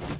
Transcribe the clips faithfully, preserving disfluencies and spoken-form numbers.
You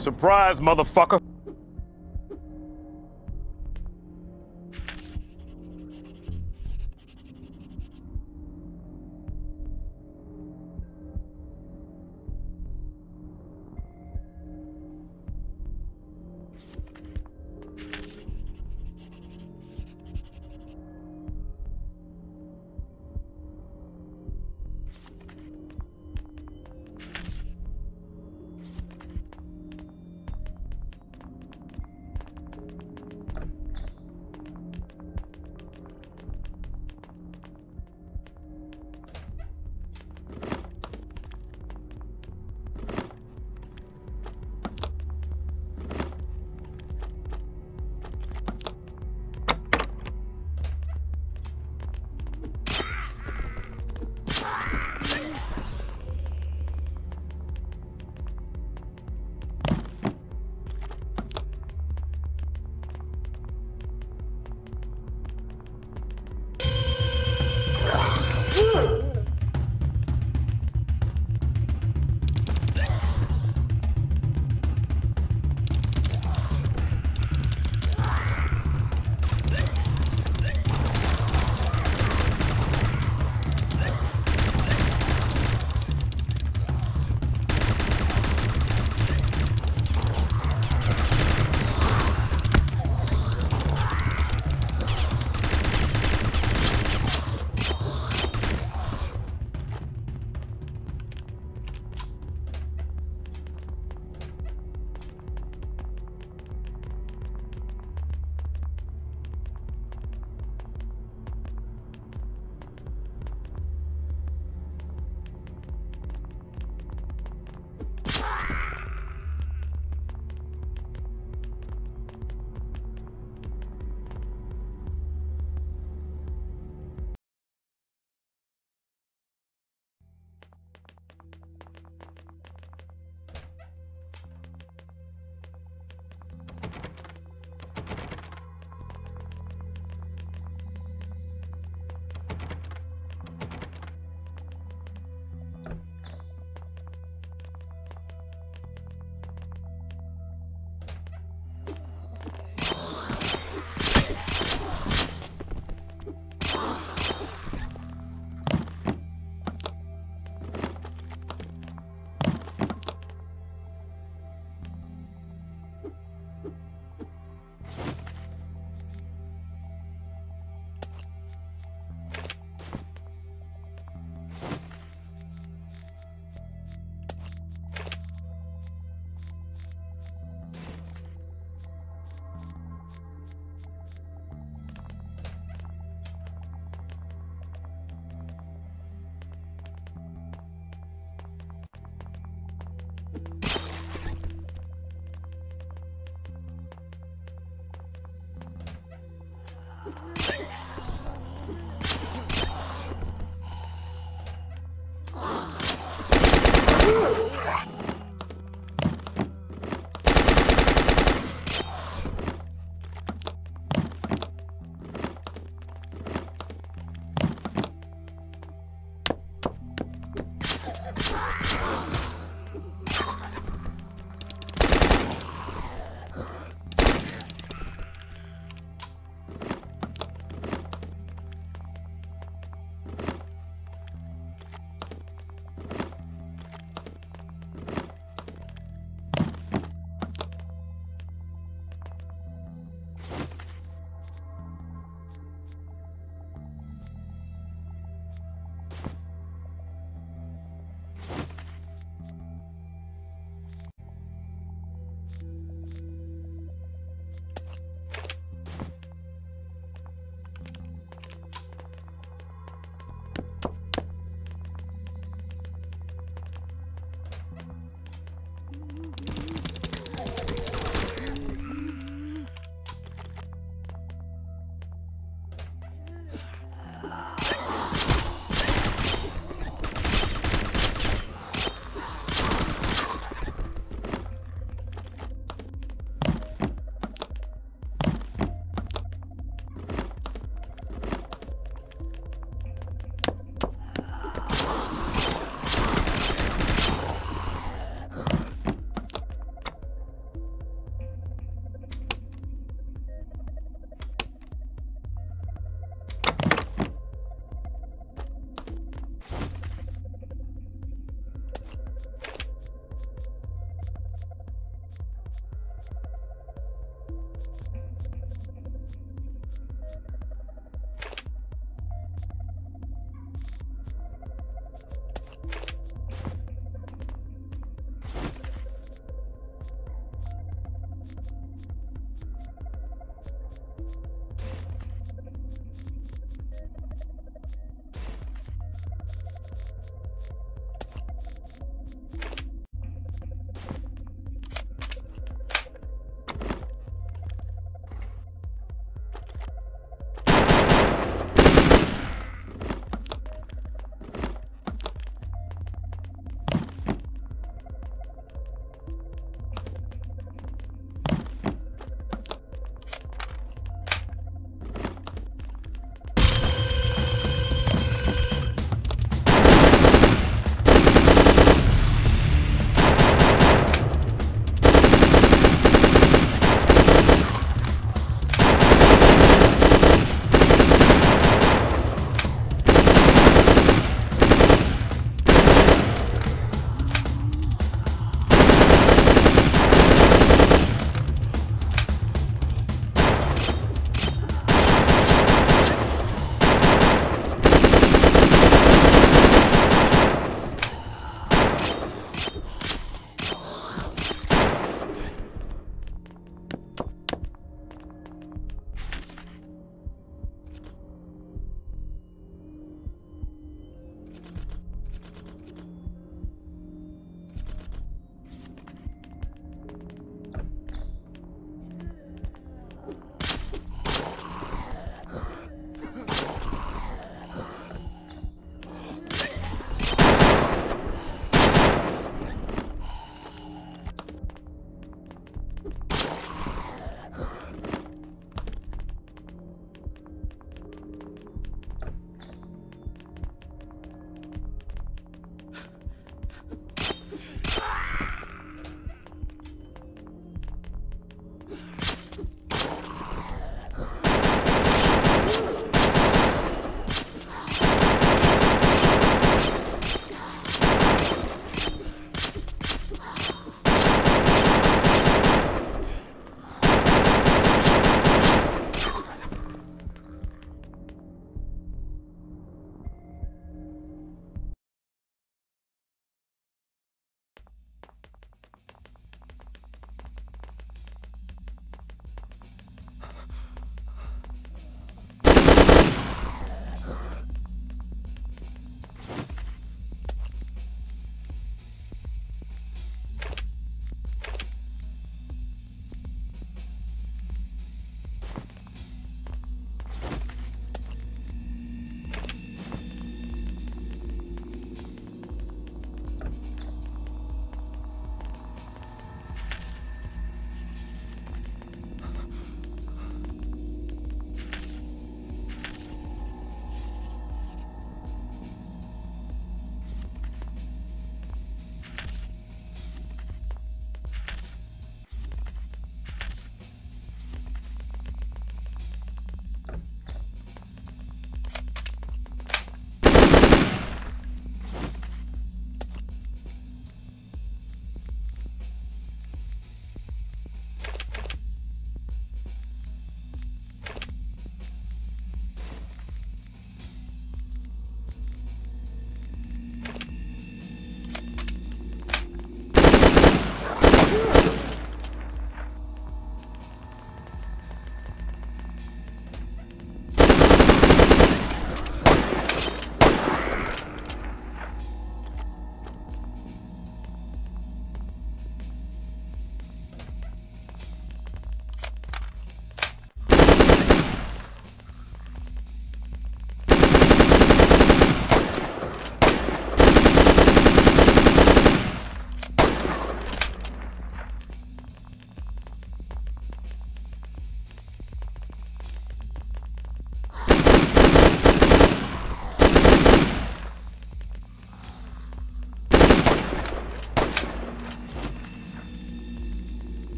Surprise, motherfucker!